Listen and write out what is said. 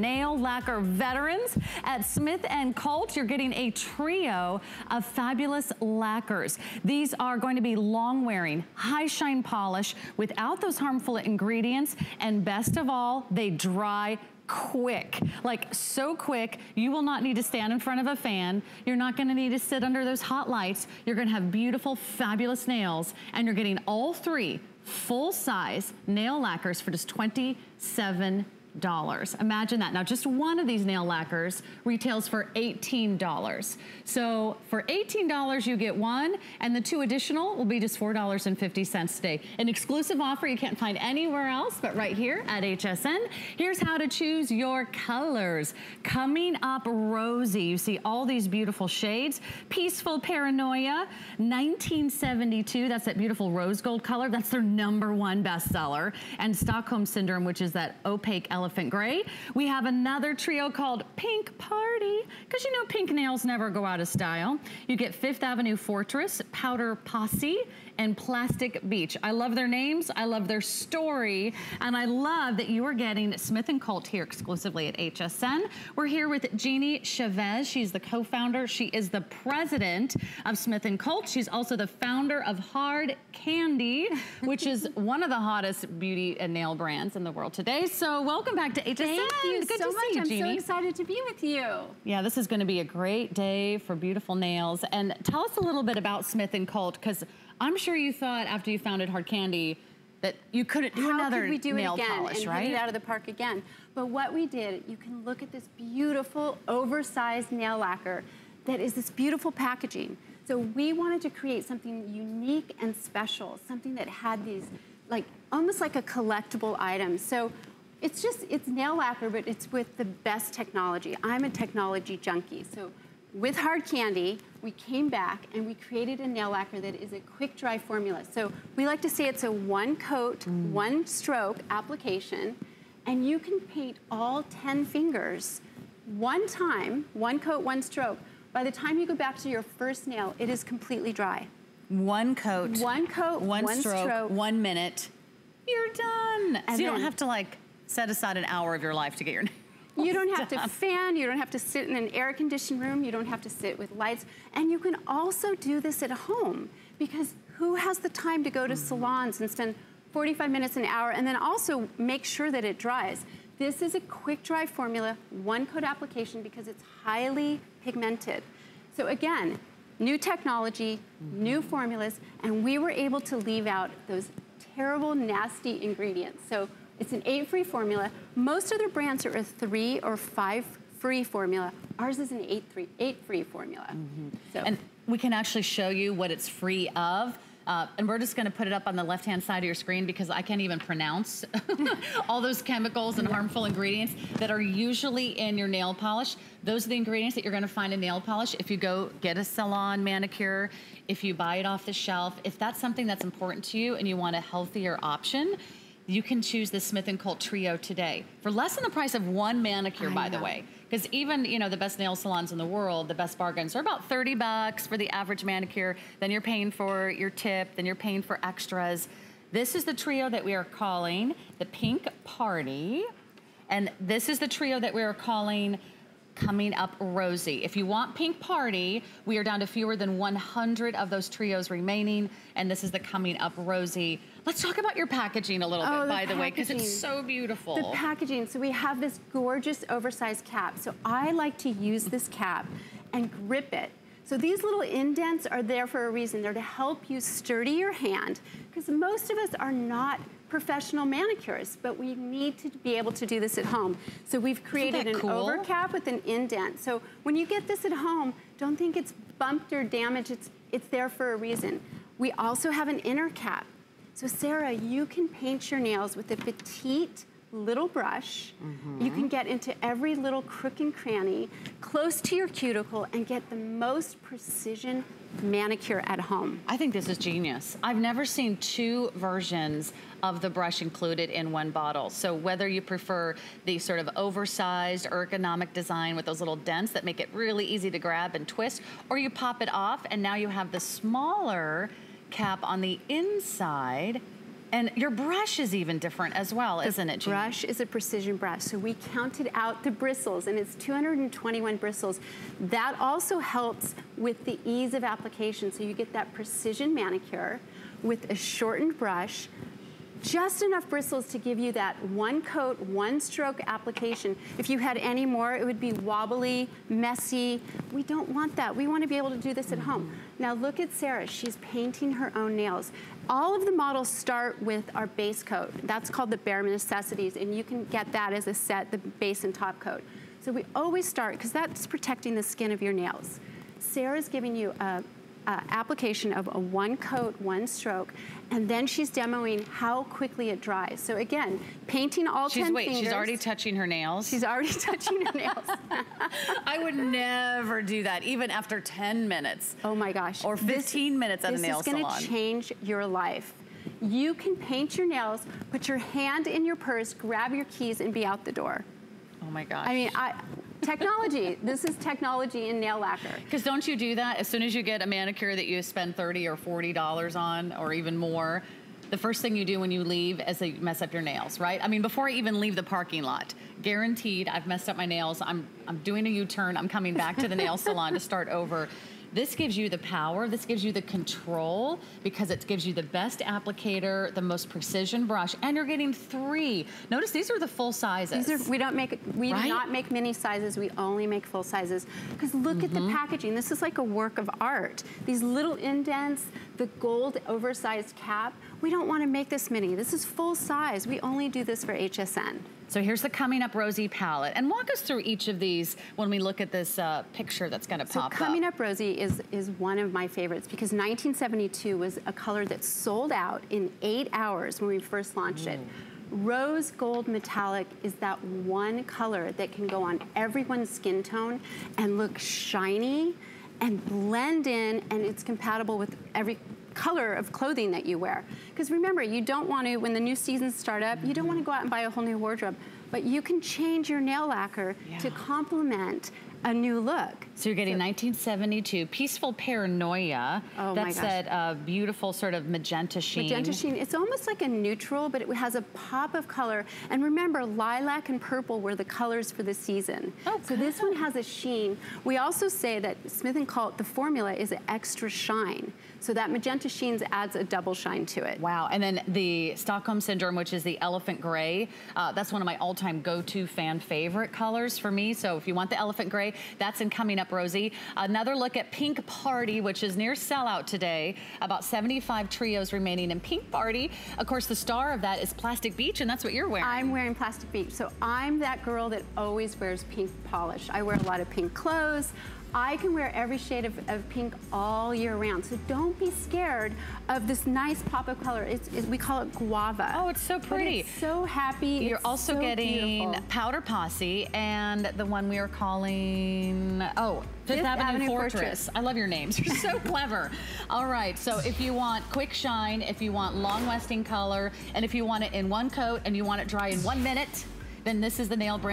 Nail lacquer veterans at Smith & Cult, you're getting a trio of fabulous lacquers. These are going to be long wearing, high shine polish without those harmful ingredients, and best of all, they dry quick, like so quick. You will not need to stand in front of a fan. You're not going to need to sit under those hot lights. You're going to have beautiful, fabulous nails, and you're getting all three full size nail lacquers for just $27. Imagine that. Now, just one of these nail lacquers retails for $18. So for $18, you get one, and the two additional will be just $4.50 today. An exclusive offer you can't find anywhere else but right here at HSN. Here's how to choose your colors. Coming Up Rosey. You see all these beautiful shades. Peaceful Paranoia, 1972. That's that beautiful rose gold color. That's their #1 bestseller. And Stockholm Syndrome, which is that opaque elephant gray. We have another trio called Pink Party, because you know pink nails never go out of style. You get Fifth Avenue Fortress, Powder Posse, and Plastic Beach. I love their names, I love their story, and I love that you are getting Smith & Cult here exclusively at HSN. We're here with Jeannie Chavez. She's the co-founder. She is the president of Smith & Cult. She's also the founder of Hard Candy, which is one of the hottest beauty and nail brands in the world today. So welcome back to HSN. Thank you so much. I'm so excited to be with you. Yeah, this is going to be a great day for beautiful nails. And tell us a little bit about Smith & Cult, because I'm sure you thought after you founded Hard Candy that you couldn't do another nail polish, right? Hit it out of the park again. But what we did, you can look at this beautiful oversized nail lacquer that is this beautiful packaging. So we wanted to create something unique and special, something that had these, like, almost like a collectible item. So it's just, it's nail lacquer, but it's with the best technology. I'm a technology junkie. So with Hard Candy, we came back and we created a nail lacquer that is a quick dry formula. So we like to say it's a one coat, one stroke application, and you can paint all 10 fingers one time, one coat, one stroke. By the time you go back to your first nail, it is completely dry. One coat. One coat, one stroke, 1 minute. You're done. And so you don't have to, like, set aside an hour of your life to get your nails done. You don't have to fan, you don't have to sit in an air-conditioned room, you don't have to sit with lights, and you can also do this at home, because who has the time to go to salons and spend 45 minutes, an hour, and then also make sure that it dries? This is a quick dry formula, one coat application, because it's highly pigmented. So again, new technology, new formulas, and we were able to leave out those terrible, nasty ingredients. So it's an 8-free formula. Most other brands are a 3 or 5-free formula. Ours is an 8-free formula. So. And we can actually show you what it's free of. And we're just going to put it up on the left-hand side of your screen, because I can't even pronounce all those chemicals and harmful ingredients that are usually in your nail polish. Those are the ingredients that you're going to find in nail polish if you go get a salon manicure, if you buy it off the shelf. If that's something that's important to you and you want a healthier option, you can choose the Smith & Cult trio today for less than the price of one manicure, by the way. Because even, you know, the best nail salons in the world, the best bargains are about 30 bucks for the average manicure. Then you're paying for your tip, then you're paying for extras. This is the trio that we are calling the Pink Party. And this is the trio that we are calling Coming Up Rosey. If you want Pink Party, we are down to fewer than 100 of those trios remaining, and this is the Coming Up Rosey. Let's talk about your packaging a little bit, by the way, because it's so beautiful. The packaging. So we have this gorgeous oversized cap. So I like to use this cap and grip it. So these little indents are there for a reason. They're to help you sturdy your hand, because most of us are not professional manicures, but we need to be able to do this at home. So we've created an overcap with an indent. So when you get this at home, don't think it's bumped or damaged. It's there for a reason. We also have an inner cap. So Sarah, you can paint your nails with a petite little brush. You can get into every little crook and cranny close to your cuticle and get the most precision manicure at home. I think this is genius. I've never seen two versions of the brush included in one bottle. So whether you prefer the sort of oversized ergonomic design with those little dents that make it really easy to grab and twist, or you pop it off and now you have the smaller cap on the inside. And your brush is even different as well, isn't it, Jeannie? The brush is a precision brush. So we counted out the bristles, and it's 221 bristles. That also helps with the ease of application. So you get that precision manicure with a shortened brush, just enough bristles to give you that one coat, one stroke application. If you had any more, it would be wobbly, messy. We don't want that. We want to be able to do this at home. Now look at Sarah, she's painting her own nails. All of the models start with our base coat. That's called the bare necessities, and you can get that as a set, the base and top coat. So we always start, because that's protecting the skin of your nails. Sarah's giving you a application of a one coat, one stroke, and then she's demoing how quickly it dries. So again, painting all 10 fingers. She's already touching her nails. She's already touching her nails. I would never do that, even after 10 minutes. Oh my gosh. Or 15 minutes at a nail salon. This is gonna change your life. You can paint your nails, put your hand in your purse, grab your keys, and be out the door. Oh my gosh. I mean, technology. This is technology in nail lacquer. Because don't you do that? As soon as you get a manicure that you spend $30 or $40 on, or even more, the first thing you do when you leave is you mess up your nails, right? I mean, before I even leave the parking lot, guaranteed I've messed up my nails. I'm doing a U-turn. I'm coming back to the nail salon to start over. This gives you the power, this gives you the control, because it gives you the best applicator, the most precision brush, and you're getting three. Notice these are the full sizes. These are, we do not make mini sizes, we only make full sizes. Because look at the packaging, this is like a work of art. These little indents, the gold oversized cap, we don't want to make this mini. This is full size, we only do this for HSN. So here's the Coming Up Rosey palette. And walk us through each of these when we look at this picture that's gonna pop up. So Coming Up Rosey is one of my favorites, because 1972 was a color that sold out in 8 hours when we first launched it. Rose gold metallic is that one color that can go on everyone's skin tone and look shiny and blend in, and it's compatible with every color of clothing that you wear. Because remember, you don't want to, when the new seasons start up, you don't want to go out and buy a whole new wardrobe, but you can change your nail lacquer to complement a new look. So you're getting 1972 Peaceful Paranoia. Oh my gosh. That's that beautiful sort of magenta sheen. Magenta sheen. It's almost like a neutral, but it has a pop of color. And remember, lilac and purple were the colors for the season. Oh, so this one has a sheen. We also say that Smith & Cult, the formula is an extra shine. So that magenta sheen adds a double shine to it. Wow. And then the Stockholm Syndrome, which is the elephant gray. That's one of my all-time go-to fan favorite colors for me. So if you want the elephant gray, that's in Coming Up Rosey. Another look at Pink Party, which is near sellout today. About 75 trios remaining in Pink Party. Of course, the star of that is Plastic Beach, and that's what you're wearing. I'm wearing Plastic Beach. So I'm that girl that always wears pink polish. I wear a lot of pink clothes. I can wear every shade of pink all year round. So don't be scared of this nice pop of color. We call it guava. Oh, it's so pretty. But it's so happy. You're also getting Powder Posse and the one we are calling, Fifth Avenue Fortress. I love your names. You're so clever. All right, so if you want quick shine, if you want long lasting color, and if you want it in one coat and you want it dry in 1 minute, then this is the nail brand.